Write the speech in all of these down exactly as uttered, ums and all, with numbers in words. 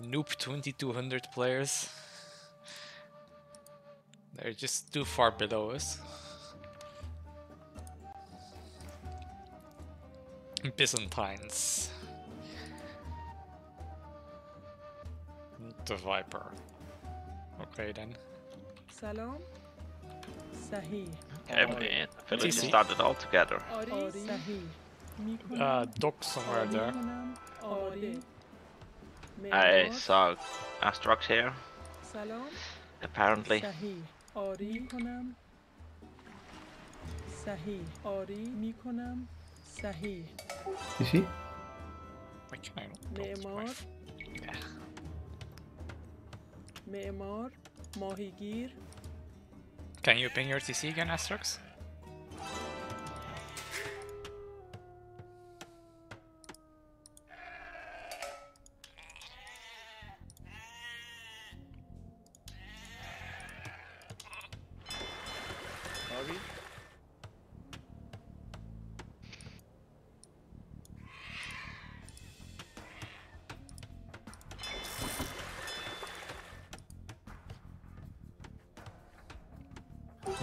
noob twenty-two hundred players. They're just too far below us. Byzantines. The Viper. Okay then. Salam. Sahi. Every village started all together. Uh, dock somewhere there. I saw Astrox here. Apparently. You see? I cannot build my phone. Yeah. Can you ping your T C again, Astrox?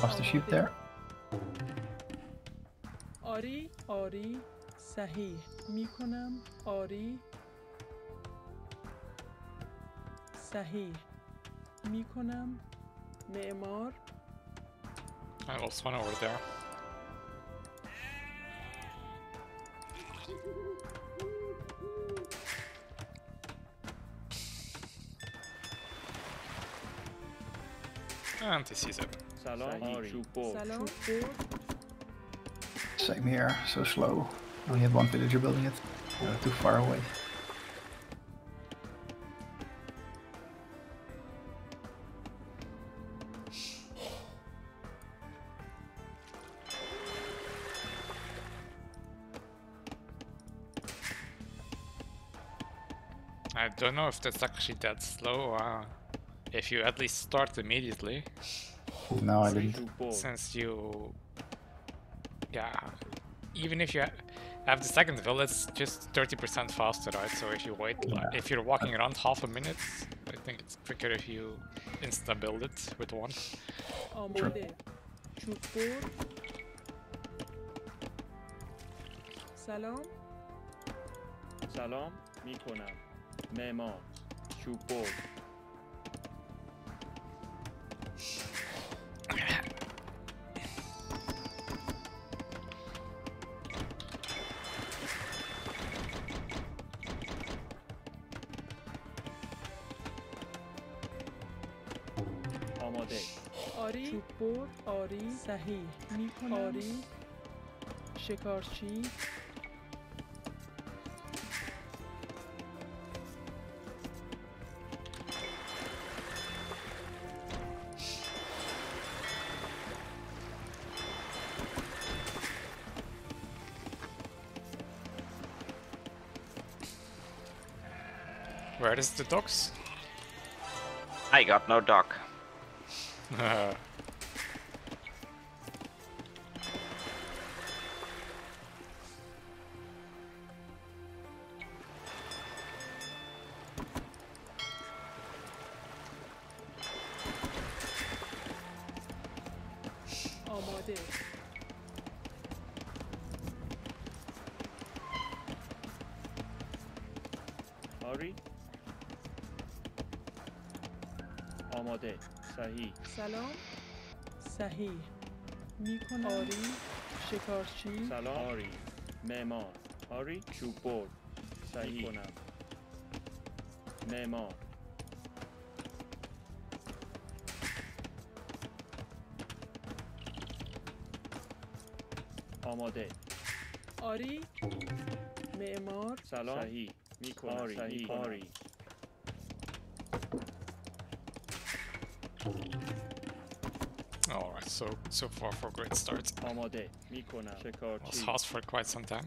Lost the sheep there. Ori, Ori, Sahi, Mikonam, Ori, Sahi, Mikonam, Me'mar. I lost one over there. And this is up. Same here, so slow. Only had one villager building it. They're too far away. I don't know if that's actually that slow. Uh, if you at least start immediately. No, I didn't. Since you, yeah, even if you ha have the second build, it's just thirty percent faster, right? So if you wait, yeah. if you're walking around half a minute, I think it's quicker if you insta build it with one. Sure. Salam. Salam. Mikonam. Memon. Chupor. Chupor, Ori, Sahi, Ori, Shikarchi. Where is the docks? I got no dock. Uh. Ori. Amade. Sahi. Salam. Sahi. Mikonam. Ori. Shikarchi. Salam. Ori. Memar. Ori. Chupor. Sahi. Mikonam. Memar. Amade. Ori. Memar. Salam. Sahi. Mikonam. Ori. Mikonam. Ori. Alright, so so far for great starts. Was hot for quite some time.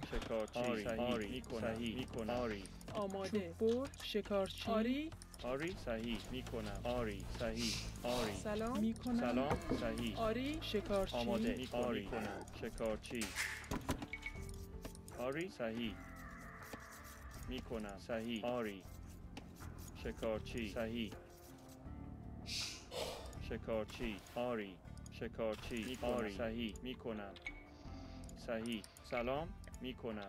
Ori, Ori, Mikonam, Ori, Chupor, Shikarchi, Ori, Ori, Sahi, Mikonam, Ori, Sahi, Ori, Salam, Mikonam, Sahi, Ori, Shikarchi, Ori, Shikarchi, Ori, Sahi, Mikonam, Sahi, Ori, Shekarchi, Sahi, Shekarchi, Ari, Shekarchi, Ari, Sahi, Mikonam, Sahi, Salam, Mikonam.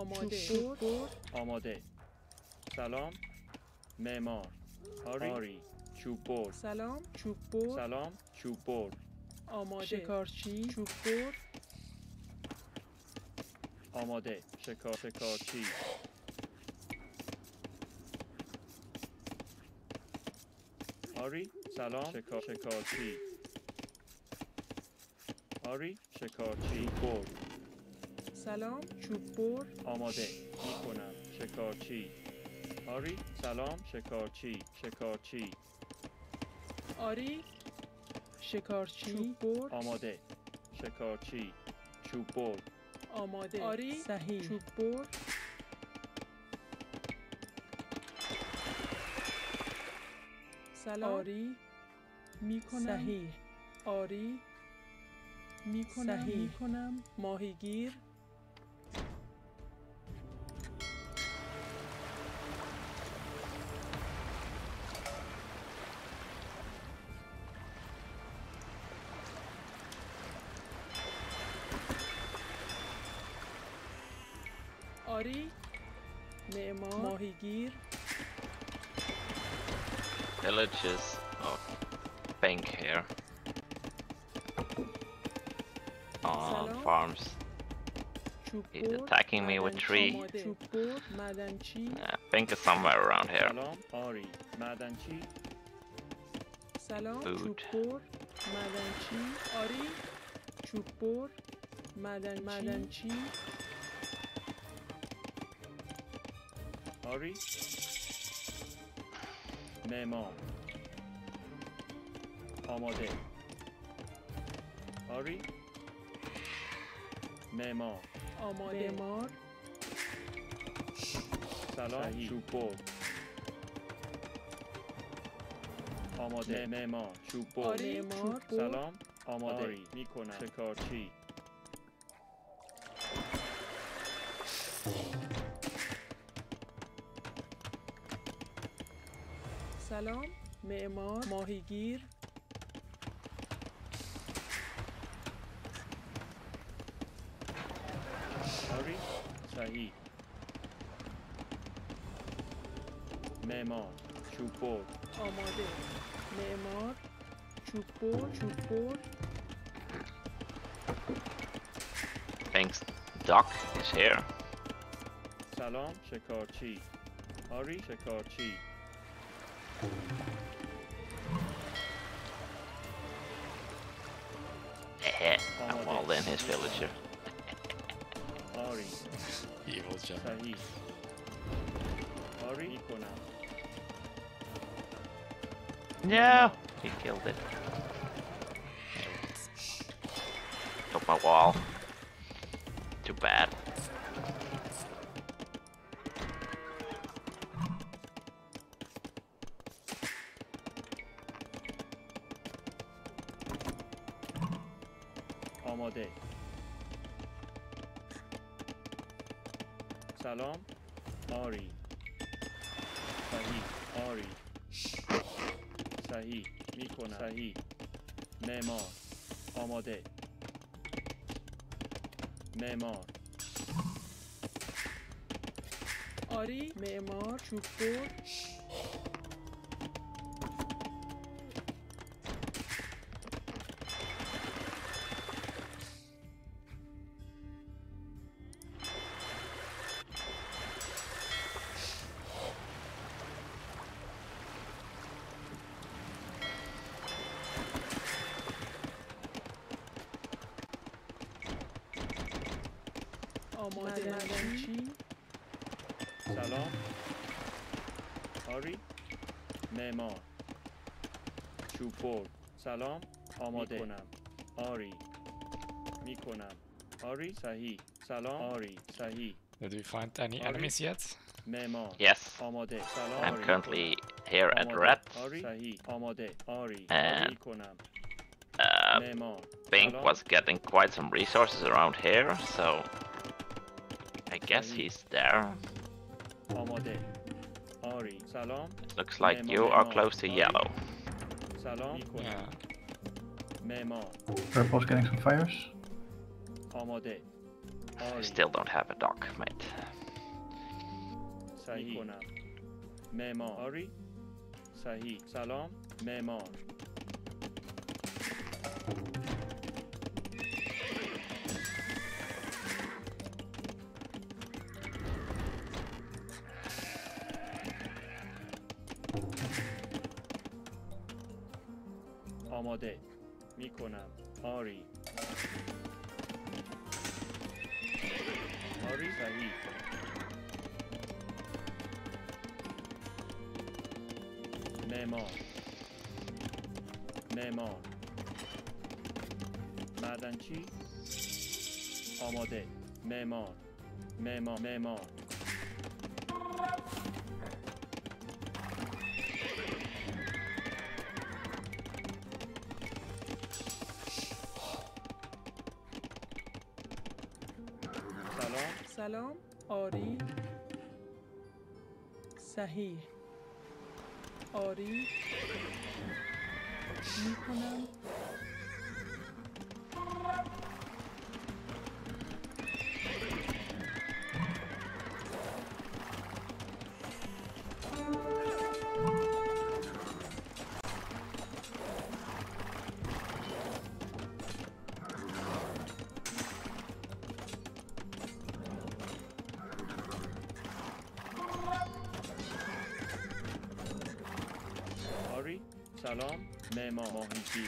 آماده آماده سلام معمار آری چوبور سلام چوبور سلام چوبور آماده شکارچی چوبور آماده شکار شکارچی آری سلام شکار شکارچی آری شکارچی چوبور سلام چوبور آماده میکنم شکارچی آری سلام شکارچی شکارچی آری شکارچی چوبور آماده شکارچی چوبور آماده آری صحیح چوبور سلام آری میکنم صحیح آری میکنم میکنم ماهیگیر آری معمار ماهیگیر villages of bank here on uh, farms. He's attacking me with tree. Uh, bank is somewhere around here. Food. Ari Memo Amade Ari Memo Amade Mar Salah Chupor Amade Memo Chupor Salam Amade Mikona Shekarchi سلام معمار ماهیگیر آری صحیح معمار چوبور آماده معمار چوبور چوبور Thanks Doc is here سلام شکارچی آری شکارچی I'm all in his villager. Ari. Evil jump. Sahih. Ari. No! He killed it. Took my wall. Too bad. Salam, Ari, Sahi, Ari, Sahi, Mikona, Sahi, Memor, Amade, Memor, Ari, Memor, Chupur, آماده مدنچی سلام آری معمار چوبور سلام آماده میکنم آری میکنم آری صحیح سلام آری صحیح Did we find any enemies yet? معمار Yes آماده سلام I'm currently here at Red آری صحیح آماده آری میکنم Uh, uh, Bink was getting quite some resources around here, so I guess he's there. It looks like you are close to yellow. Yeah. Purple's getting some fires. I still don't have a dock, mate. Sahi, salam, memor. Amade, mikonam, Ari. Ari Sahi. Memo. Memo. Madanchi. Amade. Memo. Memo. Memo. Salam. Salam. Ori. Sahih. آری میکنم سلام مهما ماهیگی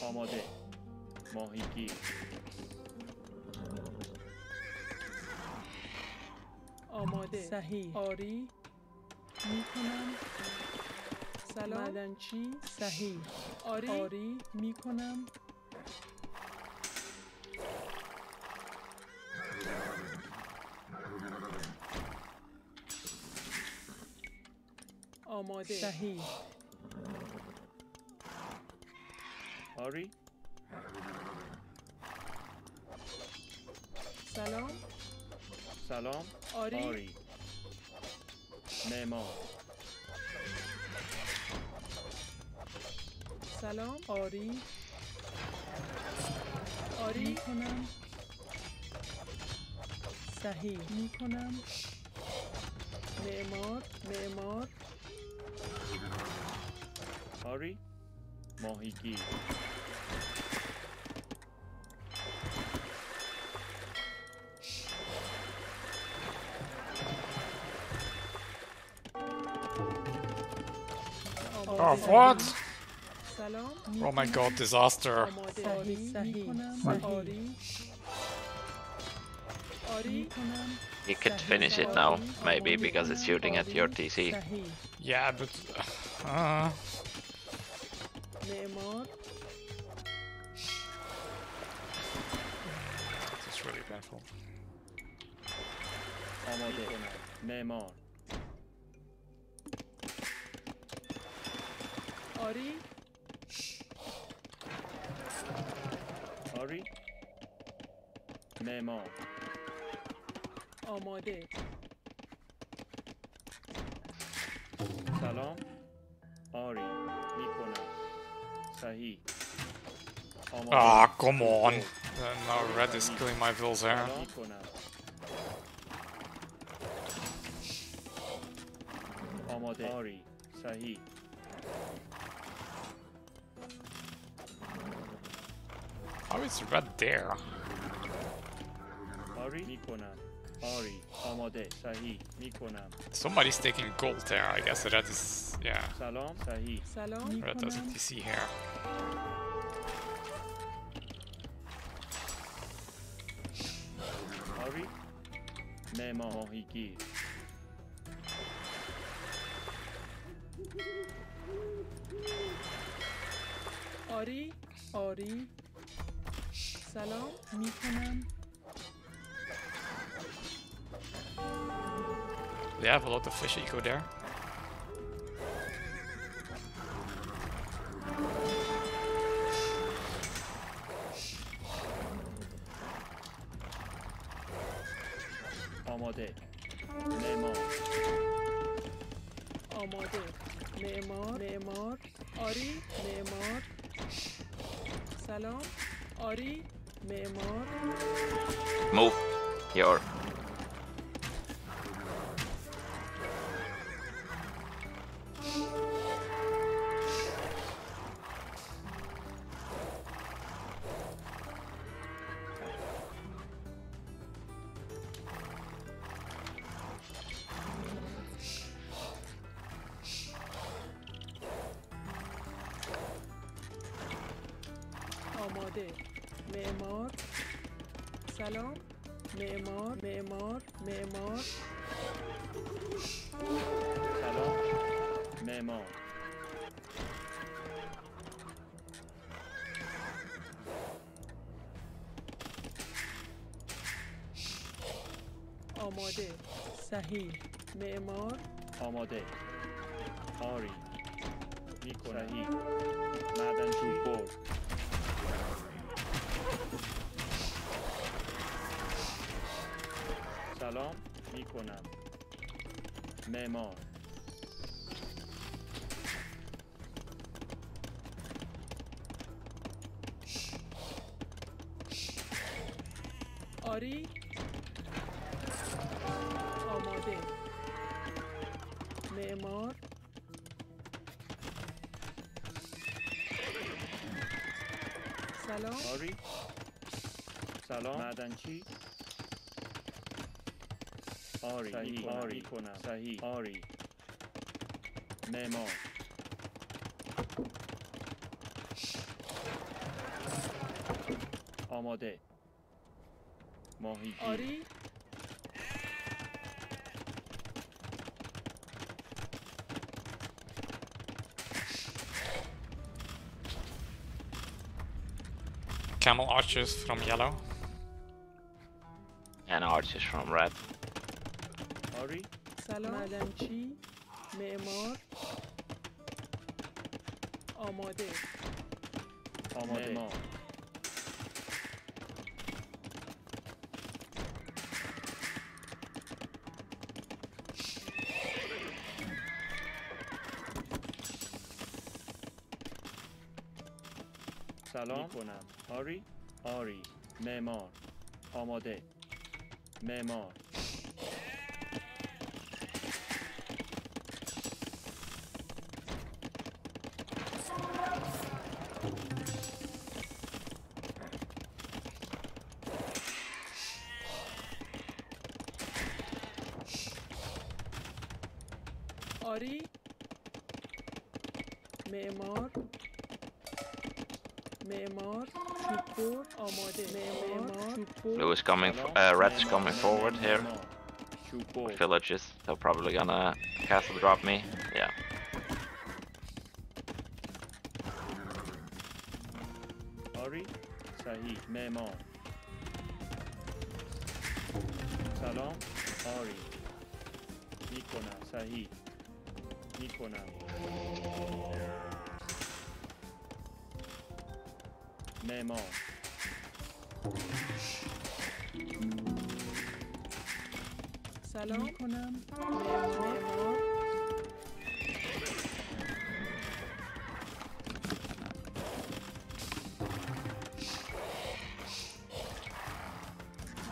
آماده ماهیگی آماده صحیح آری میکنم سلام مدنچی صحیح آری آری میکنم آماده صحیح آری سلام سلام آری آری معمار سلام آری آری میکنم صحیح میکنم معمار معمار آری ماهیگیر Oh, what? Oh my god, disaster. You could finish it now, maybe, because it's shooting at your T C. Yeah, but... Uh... This is really painful. آری مما آماده سلام آری میکنم صحیح آماده آه come on now red is killing my bills here آماده آری صحیح Oh, it's right there. Somebody's taking gold there, I guess that is... yeah. That doesn't T C here. Ori, Ori. سلام میکنم. They have a lot of fish eco there. آماده. معمار. آماده. معمار. معمار. آری. معمار. سلام. آری. معمار. Move. Here. آماده معمار سلام معمار معمار معمار سلام معمار آماده صحیح معمار آماده آری میکنهی معدن جوی برد سلام میکنم معمار آری آماده معمار سلام آری سلام معدنچی آری آری کنم صحیح آری معمار آماده ماهیگیر آری Camel archers from yellow and archers from red. آری سلام معدنچی معمار آماده آماده معمار سلام کنم آری آری معمار آماده معمار آری معمار معمار چوبور آماده معمار blue is coming uh, red is coming forward here villages they're probably gonna castle drop me yeah آری صحیح معمار سلام آری میکنم صحیح میکنم معمار سلام کنم معمار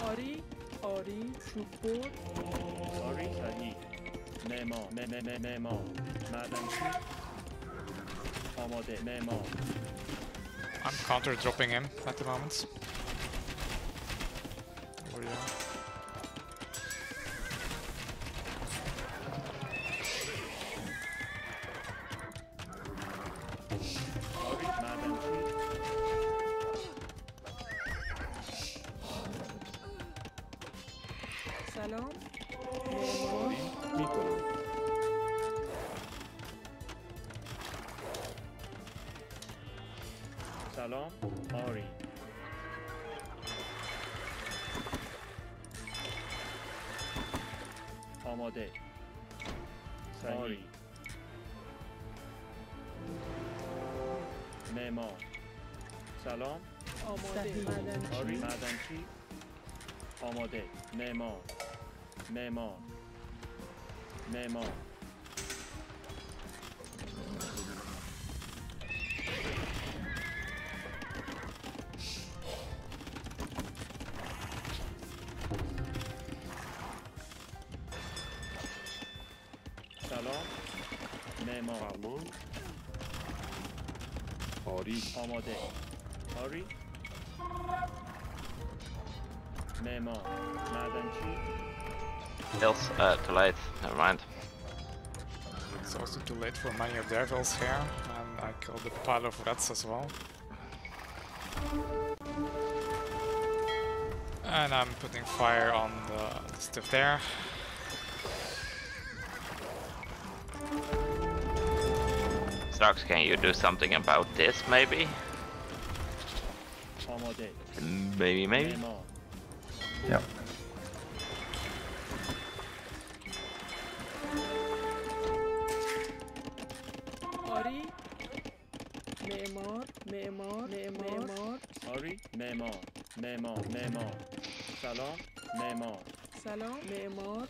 آری آری چوبور آری صحیح معمار معمار معدنچی آماده معمار I'm counter dropping him at the moment. Or yeah. Salam. سلام آری armor dead. Sorry. Memo. Salam. آماده. مردانچی. آماده. معمار. معمار. معمار. سلام. معمار. آری. آماده. آری. Health uh, too late, never mind. It's also too late for many of the devils here, and I killed a pile of rats as well. And I'm putting fire on the, the stuff there. Astrox, can you do something about this maybe? Maybe, maybe? Yep. Ori, Memor, Memor, Memor. Ori, Memor, Memor, Memor. Salon, Memor. Salon, Memor.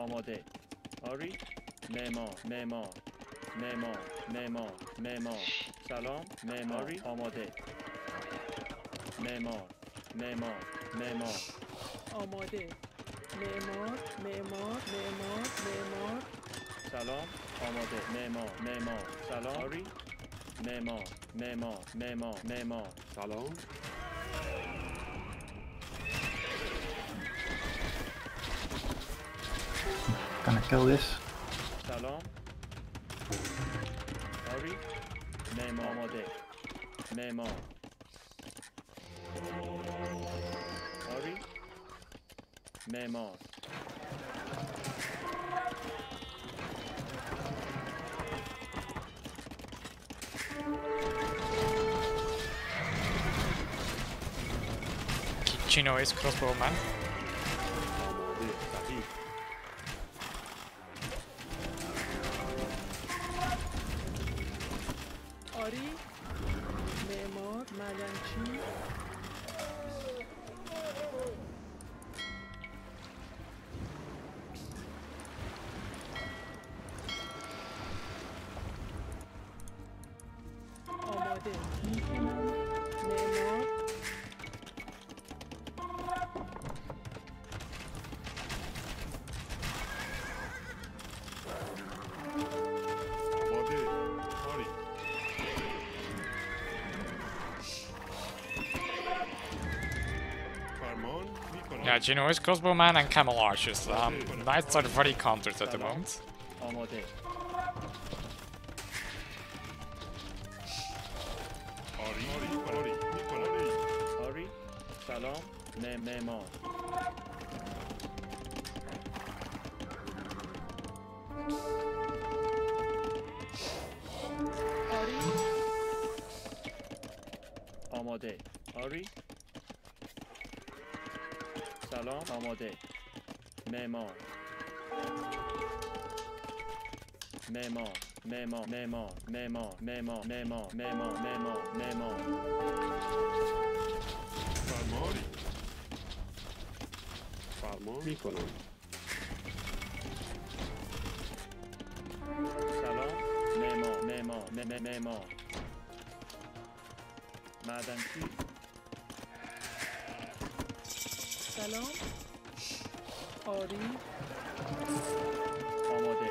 Amade. Ori, Memor, Memor, Memor, Memor, Memor. Salon, Memori, Amade. معمار معمار معمار آماده معمار معمار معمار معمار سلام آماده معمار معمار سلام معمار معمار معمار معمار سلام Can I kill this? سلام آری معمار آماده معمار Sorry. Memo. Genoese crossbow man. Ori, Memo, Malanchi. Yeah, Genoese Crossbowman and Camel Archers. Um, knights are very countered at the moment. Ari. Salam, amade. Memor. Memor, memor, memor, memor, memor, memor, memor, memor, memor. Farmori. Farmori. Salam, memor, memor, memor, memor. Madame Q. سلام آری آماده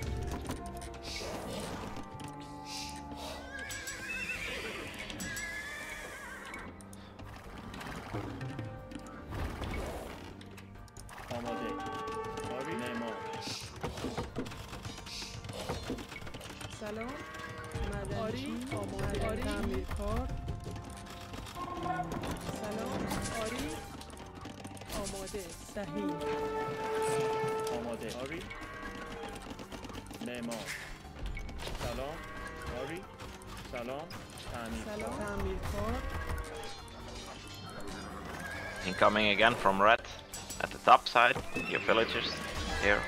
Salam, Ori. Memor. Salam. Ori. Salam. Incoming again from red at the top side. Your villagers here.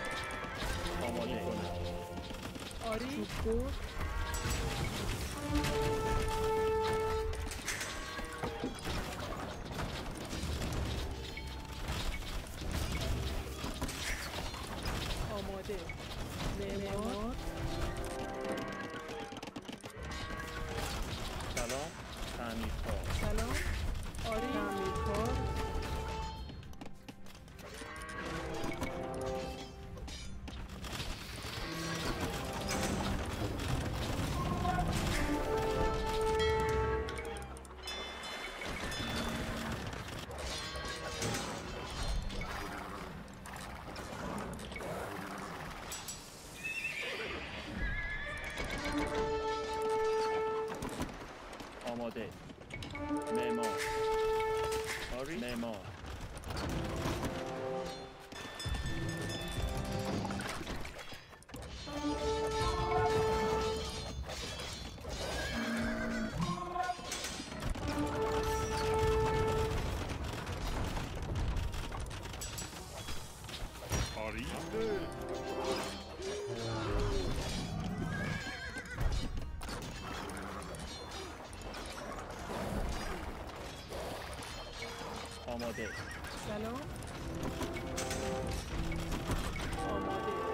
Salon.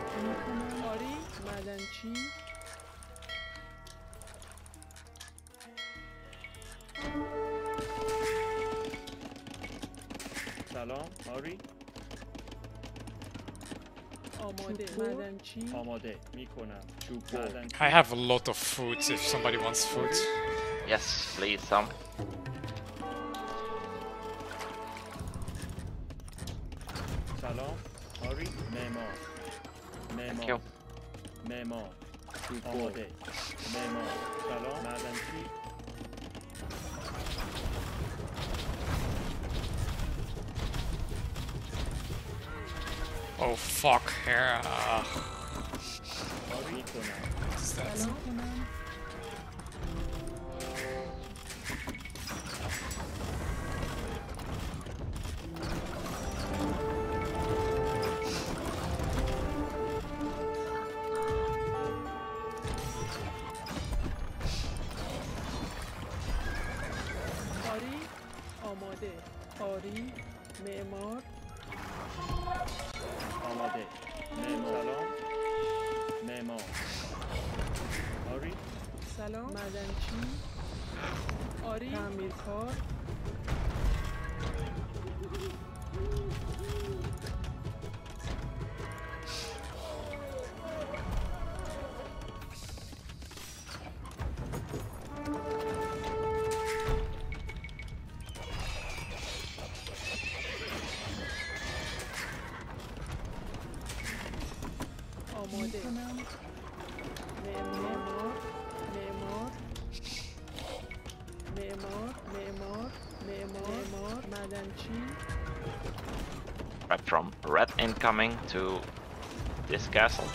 Ori, Madanchi. Salon, Ori. I have a lot of foods if somebody wants food. Yes, please, some. Oh fuck, here. Uh... What's that? Right from red incoming to this castle.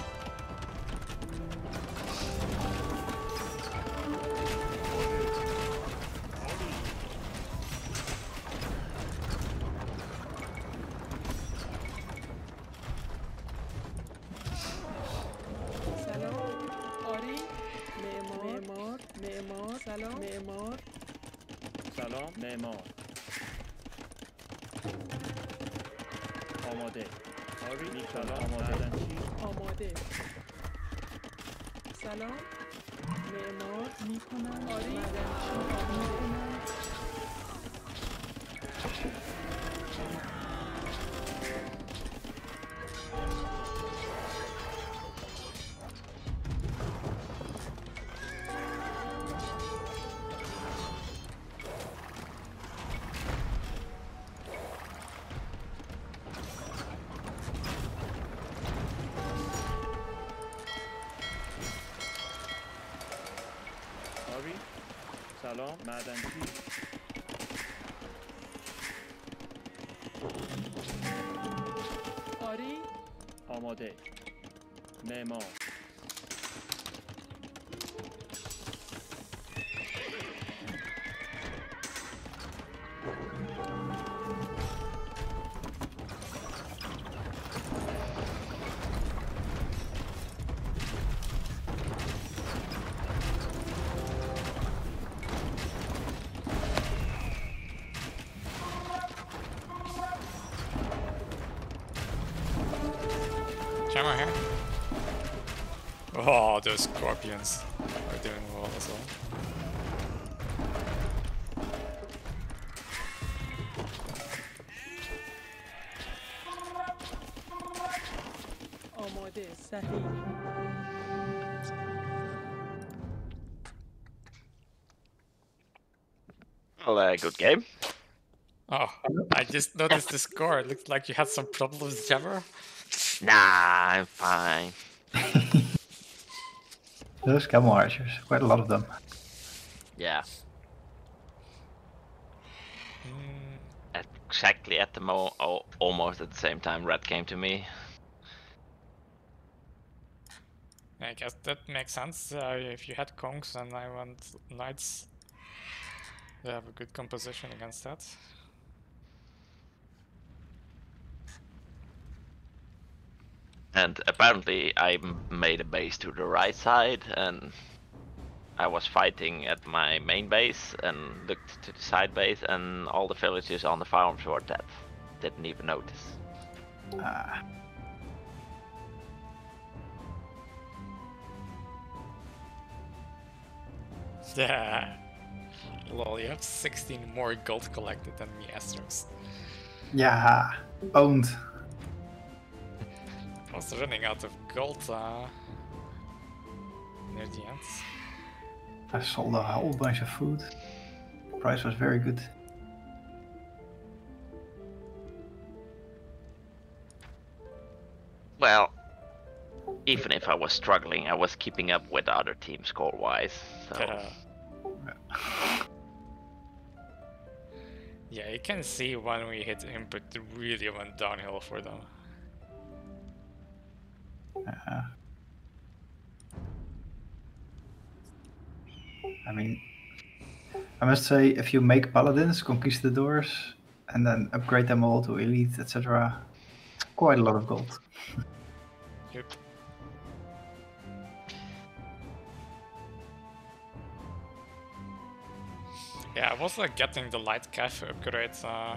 Salam, Madam P. accommodate. Nemo. Camera here. Oh, those scorpions are doing well as well. Oh my dear, Sahi. Well, uh, good game. Oh, I just noticed the score. It looks like you had some problems with the camera. Nah, I'm fine. Those Camel Archers, quite a lot of them. Yeah. Mm. At exactly at the mo oh, almost at the same time Red came to me. I guess that makes sense. Uh, if you had Kongs and I want Knights, they have a good composition against that. And apparently I made a base to the right side and I was fighting at my main base and looked to the side base and all the villagers on the farms were dead. Didn't even notice. Ah. Yeah. Lol, you have sixteen more gold collected than me, Astrox. Yeah, owned. I was running out of gold uh, near the end. I sold a whole bunch of food. The price was very good. Well, even if I was struggling, I was keeping up with other teams score-wise. So. Uh, yeah, you can see when we hit input, it really went downhill for them. Uh, I mean, I must say, if you make paladins, conquistadors, and then upgrade them all to elite, et cetera, quite a lot of gold. Yep. Yeah, I was like getting the light cache upgrades. Uh...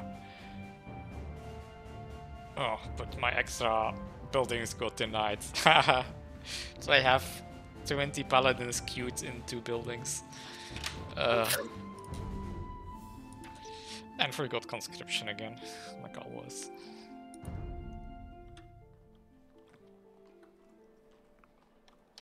Oh, but my extra buildings got denied. So I have twenty paladins queued in two buildings. Uh, and forgot conscription again, like always.